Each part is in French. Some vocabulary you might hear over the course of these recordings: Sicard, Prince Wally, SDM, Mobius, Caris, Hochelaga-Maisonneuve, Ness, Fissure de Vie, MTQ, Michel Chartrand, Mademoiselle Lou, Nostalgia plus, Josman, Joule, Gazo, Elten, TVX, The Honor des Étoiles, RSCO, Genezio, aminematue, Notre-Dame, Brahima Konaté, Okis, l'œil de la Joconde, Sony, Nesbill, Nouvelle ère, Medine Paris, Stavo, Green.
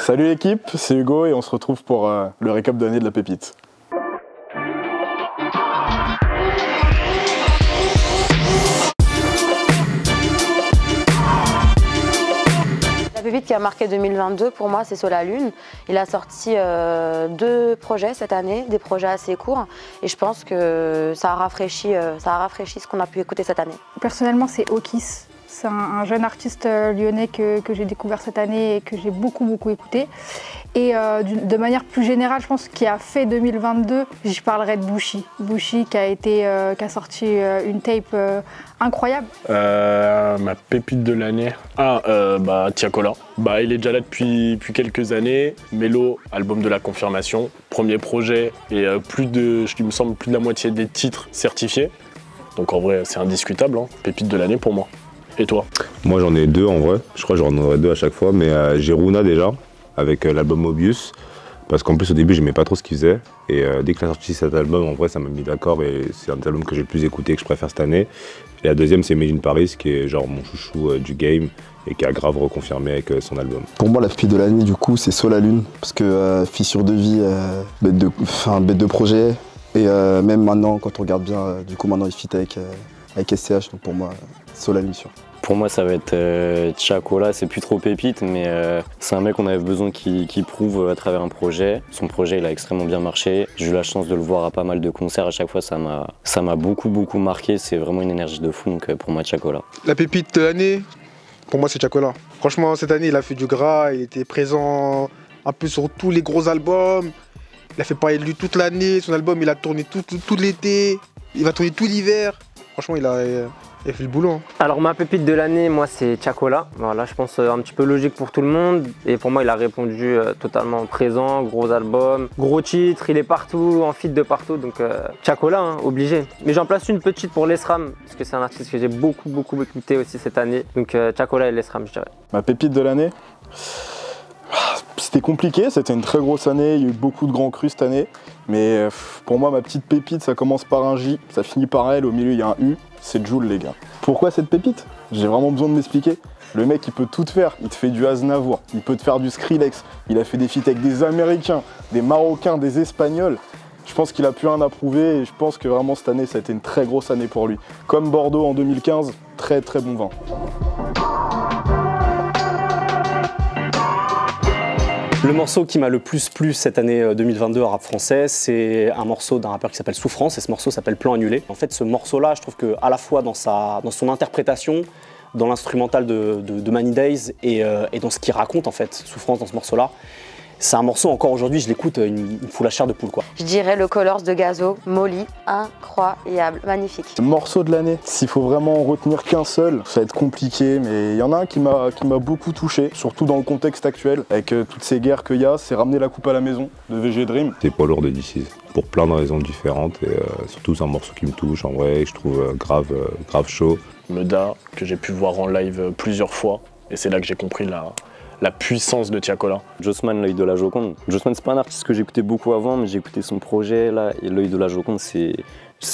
Salut l'équipe, c'est Hugo et on se retrouve pour le récap d'année de la pépite. La pépite qui a marqué 2022 pour moi c'est So La Lune. Il a sorti deux projets cette année, des projets assez courts et je pense que ça a rafraîchi ce qu'on a pu écouter cette année. Personnellement c'est Okis, c'est un jeune artiste lyonnais que j'ai découvert cette année et que j'ai beaucoup écouté. Et de manière plus générale je pense qu'il a fait 2022, j'y parlerai de Bushy. Bushy qui a sorti une tape incroyable. Ma pépite de l'année, Tiakola. Il est déjà là depuis quelques années. Melo, album de la confirmation, premier projet et plus de la moitié des titres certifiés. Donc en vrai c'est indiscutable, hein. Pépite de l'année pour moi. Et toi? Moi j'en ai deux en vrai, je crois que j'en aurais deux à chaque fois, mais j'ai Runa déjà, avec l'album Mobius, parce qu'en plus au début j'aimais pas trop ce qu'il faisait, et dès qu'il a sorti cet album, en vrai ça m'a mis d'accord, et c'est un des albums que j'ai le plus écouté, que je préfère cette année. Et la deuxième c'est Medine Paris, qui est genre mon chouchou du game, et qui a grave reconfirmé avec son album. Pour moi la pépite de l'année du coup c'est So La Lune, parce que Fissure de Vie, bête de projet, et même maintenant quand on regarde bien, maintenant il fit avec SCH, donc pour moi So La Lune sûr. Pour moi, ça va être Tiakola, c'est plus trop pépite, mais c'est un mec qu'on avait besoin qui prouve à travers un projet. Son projet, il a extrêmement bien marché. J'ai eu la chance de le voir à pas mal de concerts. À chaque fois, ça m'a beaucoup marqué. C'est vraiment une énergie de fou, donc pour moi, Tiakola. La pépite de l'année, pour moi, c'est Tiakola. Franchement, cette année, il a fait du gras. Il était présent un peu sur tous les gros albums. Il a fait parler de lui toute l'année. Son album, il a tourné tout l'été. Il va tourner tout l'hiver. Franchement, il a fait le boulot. Hein. Alors ma pépite de l'année, moi c'est Tiakola. Voilà, je pense un petit peu logique pour tout le monde. Et pour moi, il a répondu totalement présent, gros album, gros titre, il est partout, en feat de partout. Donc Tiakola, hein, obligé. Mais j'en place une petite pour l'ESRAM, parce que c'est un artiste que j'ai beaucoup écouté aussi cette année. Donc Tiakola et l'ESRAM, je dirais. Ma pépite de l'année, c'était compliqué, c'était une très grosse année, il y a eu beaucoup de grands crus cette année. Mais pour moi, ma petite pépite, ça commence par un J, ça finit par L, au milieu il y a un U. C'est Joule les gars. Pourquoi cette pépite? J'ai vraiment besoin de m'expliquer. Le mec il peut tout te faire, il te fait du Asnawois, il peut te faire du Skrillex, il a fait des feats avec des Américains, des Marocains, des Espagnols. Je pense qu'il a plus rien à prouver et je pense que vraiment cette année ça a été une très grosse année pour lui. Comme Bordeaux en 2015, très bon vin. Le morceau qui m'a le plus plu cette année 2022 en rap français, c'est un morceau d'un rappeur qui s'appelle Souffrance et ce morceau s'appelle Plan annulé. En fait, ce morceau-là, je trouve que à la fois dans son interprétation, dans l'instrumental de Many Days et dans ce qu'il raconte en fait, Souffrance dans ce morceau-là, c'est un morceau encore aujourd'hui, je l'écoute, il me fout la chair de poule quoi. Je dirais le Colors de Gazo, Molly, incroyable, magnifique. Morceau de l'année, s'il faut vraiment en retenir qu'un seul, ça va être compliqué, mais il y en a un qui m'a beaucoup touché, surtout dans le contexte actuel, avec toutes ces guerres qu'il y a, c'est ramener la coupe à la maison de VG Dream. C'est poids lourd de DC's, pour plein de raisons différentes, et surtout c'est un morceau qui me touche en vrai, je trouve grave chaud. Meda, que j'ai pu voir en live plusieurs fois, et c'est là que j'ai compris la puissance de Tiakola. Josman, l'œil de la Joconde. Josman, c'est pas un artiste que j'écoutais beaucoup avant, mais j'ai écouté son projet là, et l'œil de la Joconde, c'est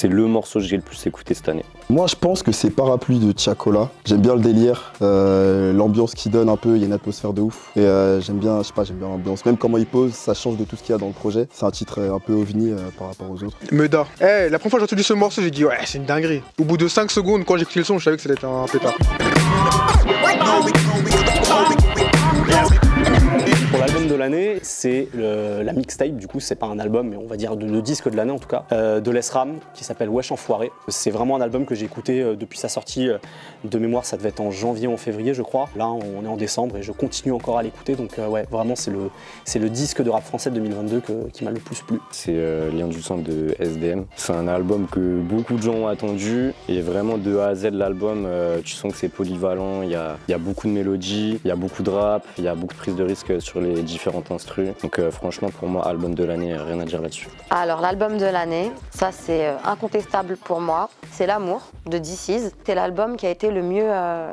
le morceau que j'ai le plus écouté cette année. Moi, je pense que c'est Parapluie de Tiakola. J'aime bien le délire, l'ambiance qu'il donne un peu, il y a une atmosphère de ouf. Et j'aime bien l'ambiance. Même comment il pose, ça change de tout ce qu'il y a dans le projet. C'est un titre un peu ovni par rapport aux autres. Meda, la première fois que j'ai entendu ce morceau, j'ai dit ouais, c'est une dinguerie. Au bout de 5 secondes, quand j'ai écouté le son, je savais que ça allait être un pétard. Pour l'album de l'année, c'est la mixtape, du coup c'est pas un album, mais on va dire le disque de l'année en tout cas, de l'ESRAM qui s'appelle Wesh Enfoiré. C'est vraiment un album que j'ai écouté depuis sa sortie, de mémoire ça devait être en janvier ou en février je crois. Là on est en décembre et je continue encore à l'écouter, donc ouais vraiment c'est le disque de rap français de 2022 qui m'a le plus plu. C'est Lien du Sang de SDM, c'est un album que beaucoup de gens ont attendu et vraiment de A à Z l'album, tu sens que c'est polyvalent, il y a beaucoup de mélodies, il y a beaucoup de rap, il y a beaucoup de prise de risque sur les différentes instrus, donc franchement pour moi album de l'année, rien à dire là-dessus. Alors l'album de l'année, ça c'est incontestable pour moi, c'est L'amour de DC's. C'est l'album qui a été le mieux,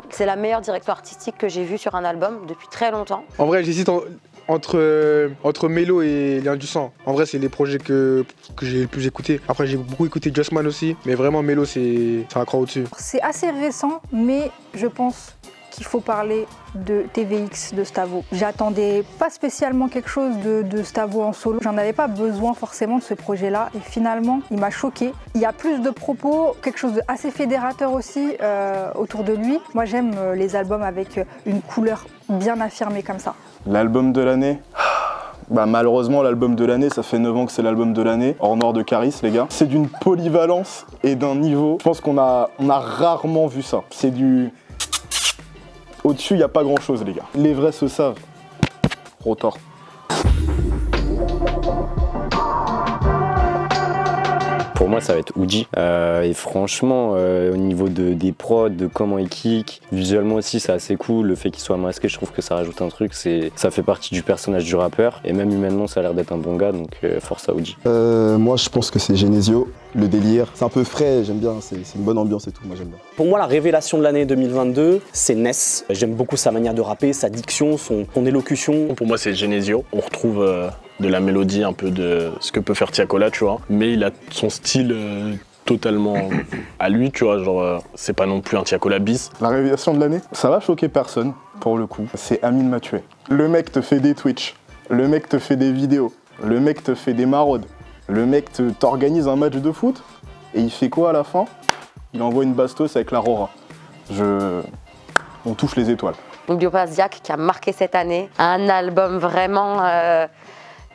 c'est la meilleure direction artistique que j'ai vue sur un album depuis très longtemps. En vrai j'hésite entre Melo et Lien du Sang. En vrai c'est les projets que j'ai le plus écouté. Après j'ai beaucoup écouté Josman aussi, mais vraiment Melo c'est un cran au-dessus. C'est assez récent mais je pense qu'il faut parler de TVX de Stavo. J'attendais pas spécialement quelque chose de Stavo en solo, j'en avais pas besoin forcément de ce projet là et finalement il m'a choqué. Il y a plus de propos, quelque chose de assez fédérateur aussi autour de lui. Moi j'aime les albums avec une couleur bien affirmée comme ça. L'album de l'année? Bah malheureusement l'album de l'année, ça fait 9 ans que c'est l'album de l'année, Hors Noir de Caris les gars. C'est d'une polyvalence et d'un niveau, je pense qu'on a rarement vu ça. C'est du... Au-dessus, il n'y a pas grand-chose les gars. Les vrais se savent. Rotor. Pour moi, ça va être Oudji. Et franchement, au niveau des prods, de comment il kick, visuellement aussi, c'est assez cool. Le fait qu'il soit masqué, je trouve que ça rajoute un truc. Ça fait partie du personnage du rappeur. Et même humainement, ça a l'air d'être un bon gars. Donc, force à Oudji. Moi, je pense que c'est Genezio. Le délire, c'est un peu frais, j'aime bien, c'est une bonne ambiance et tout, moi j'aime bien. Pour moi, la révélation de l'année 2022, c'est Ness. J'aime beaucoup sa manière de rapper, sa diction, son élocution. Pour moi, c'est Genezio. On retrouve de la mélodie, un peu de ce que peut faire Tiakola, tu vois. Mais il a son style totalement à lui, tu vois, genre c'est pas non plus un Tiakola bis. La révélation de l'année, ça va choquer personne, pour le coup. C'est Amine m'a tué. Le mec te fait des Twitch, le mec te fait des vidéos, le mec te fait des maraudes. Le mec t'organise un match de foot et il fait quoi à la fin? Il envoie une bastos avec la Rora. On touche les étoiles. N'oublions pas Ziak qui a marqué cette année. Un album vraiment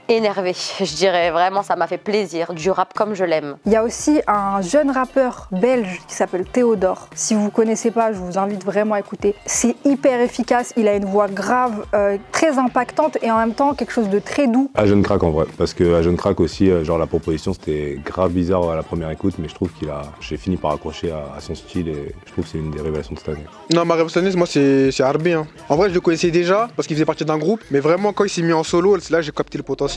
énervé, je dirais. Vraiment, ça m'a fait plaisir. Du rap comme je l'aime. Il y a aussi un jeune rappeur belge qui s'appelle Théodore. Si vous ne connaissez pas, je vous invite vraiment à écouter. C'est hyper efficace. Il a une voix grave, très impactante et en même temps quelque chose de très doux. H JeuneCrack en vrai. Parce que H JeuneCrack aussi, genre la proposition, c'était grave bizarre à la première écoute. Mais je trouve qu'il a... J'ai fini par accrocher à son style et je trouve que c'est une des révélations de cette année. Non, ma révélation de cette année, moi, c'est Harbi. Hein. En vrai, je le connaissais déjà parce qu'il faisait partie d'un groupe. Mais vraiment, quand il s'est mis en solo, là, j'ai capté le potentiel.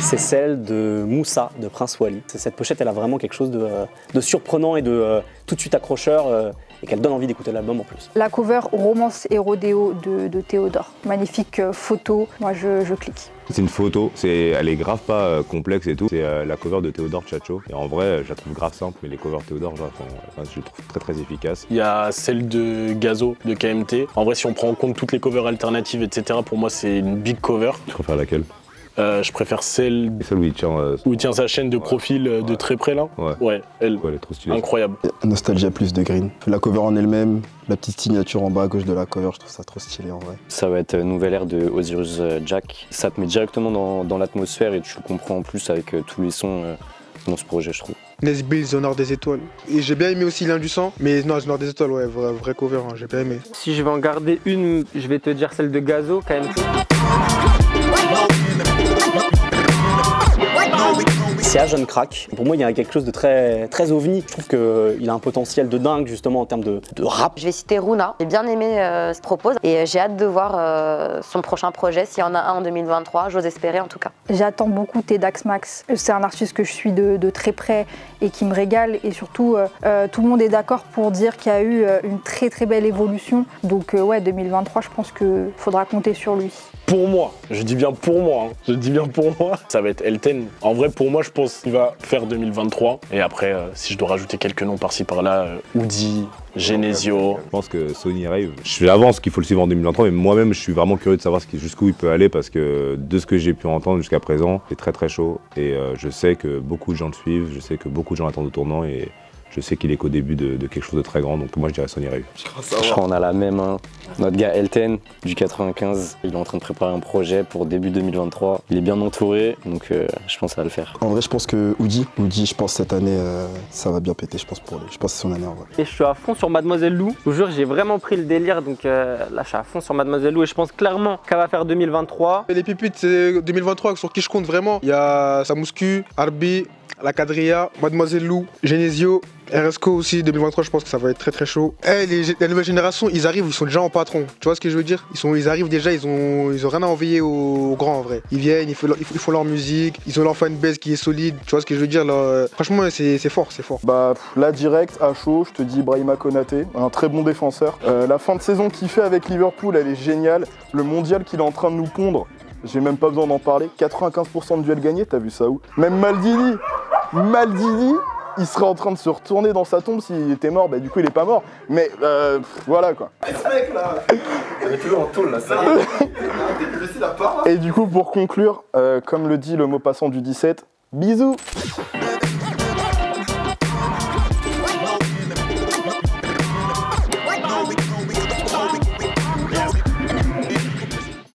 C'est celle de Moussa, de Prince Wally. Cette pochette, elle a vraiment quelque chose de surprenant et de tout de suite accrocheur et qu'elle donne envie d'écouter l'album en plus. La cover Romance et Rodéo de Théodore. Magnifique photo, moi je clique. C'est une photo, elle est grave pas complexe et tout. C'est la cover de Théodore Chacho. Et en vrai, je la trouve grave simple, mais les covers Théodore, genre, je les trouve très efficaces. Il y a celle de Gazo, de KMT. En vrai, si on prend en compte toutes les covers alternatives, etc., pour moi, c'est une big cover. Tu préfères laquelle? Je préfère celle où il tient, sa chaîne de profil de très près là. Ouais, elle. Ouais, elle est trop stylée. Incroyable. Nostalgia plus de Green. La cover en elle-même, la petite signature en bas à gauche de la cover, je trouve ça trop stylé en vrai. Ça va être Nouvelle Ère de Osiris Jack. Ça te met directement dans l'atmosphère et tu le comprends en plus avec tous les sons dans ce projet, je trouve. Nesbill, The Honor des Étoiles. Et j'ai bien aimé aussi L'Ain du Sang, mais non, The Honor des Étoiles, ouais, vrai cover, hein, j'ai bien aimé. Si je vais en garder une, je vais te dire celle de Gazo quand même. C'est H JeuneCrack. Pour moi, il y a quelque chose de très ovni. Je trouve qu'il a un potentiel de dingue, justement, en termes de rap. Je vais citer Runa. J'ai bien aimé ce propos et j'ai hâte de voir son prochain projet, s'il y en a un en 2023. J'ose espérer, en tout cas. J'attends beaucoup Tedax Max. C'est un artiste que je suis de très près et qui me régale. Et surtout, tout le monde est d'accord pour dire qu'il y a eu une très belle évolution. Donc, ouais, 2023, je pense qu'il faudra compter sur lui. Pour moi, je dis bien pour moi, hein. Ça va être Elten. En vrai, pour moi, je pense qu'il va faire 2023. Et après, si je dois rajouter quelques noms par-ci par-là, Houdi, Genezio. Je pense que Sony Rave, je l'avance qu'il faut le suivre en 2023, mais moi-même, je suis vraiment curieux de savoir jusqu'où il peut aller parce que de ce que j'ai pu entendre jusqu'à présent, c'est très chaud. Et je sais que beaucoup de gens le suivent, je sais que beaucoup de gens attendent au tournant et je sais qu'il est qu'au début de quelque chose de très grand, donc moi je dirais Sony Rave. Je crois qu'on a la même, hein. Notre gars Elten du 95, il est en train de préparer un projet pour début 2023. Il est bien entouré, donc je pense à le faire. En vrai, je pense que Oudji, je pense cette année, ça va bien péter, je pense pour lui. Je pense que c'est son année en vrai. Et je suis à fond sur Mademoiselle Lou. Je vous jure, j'ai vraiment pris le délire, donc là je suis à fond sur Mademoiselle Lou et je pense clairement qu'elle va faire 2023. Les pépites, c'est 2023 sur qui je compte vraiment. Il y a Samouscu, Harbi, La Quadrilla, Mademoiselle Lou, Genezio, RSCO aussi, 2023, je pense que ça va être très chaud. Eh, la nouvelle génération, ils arrivent, ils sont déjà en patron. Tu vois ce que je veux dire, ils arrivent déjà, ils ont rien à envier aux grands en vrai. Ils viennent, ils font leur musique, ils ont leur fanbase qui est solide. Tu vois ce que je veux dire, franchement, c'est fort. Bah, là, direct, à chaud, je te dis Brahima Konaté, un très bon défenseur. La fin de saison qu'il fait avec Liverpool, elle est géniale. Le mondial qu'il est en train de nous pondre, j'ai même pas besoin d'en parler. 95% de duels gagnés, t'as vu ça où? Même Maldini, il serait en train de se retourner dans sa tombe s'il était mort, bah du coup il est pas mort, mais voilà quoi. Ce mec là, on est toujours en tôle là, ça y est. Et du coup pour conclure, comme le dit le mot passant du 17, bisous.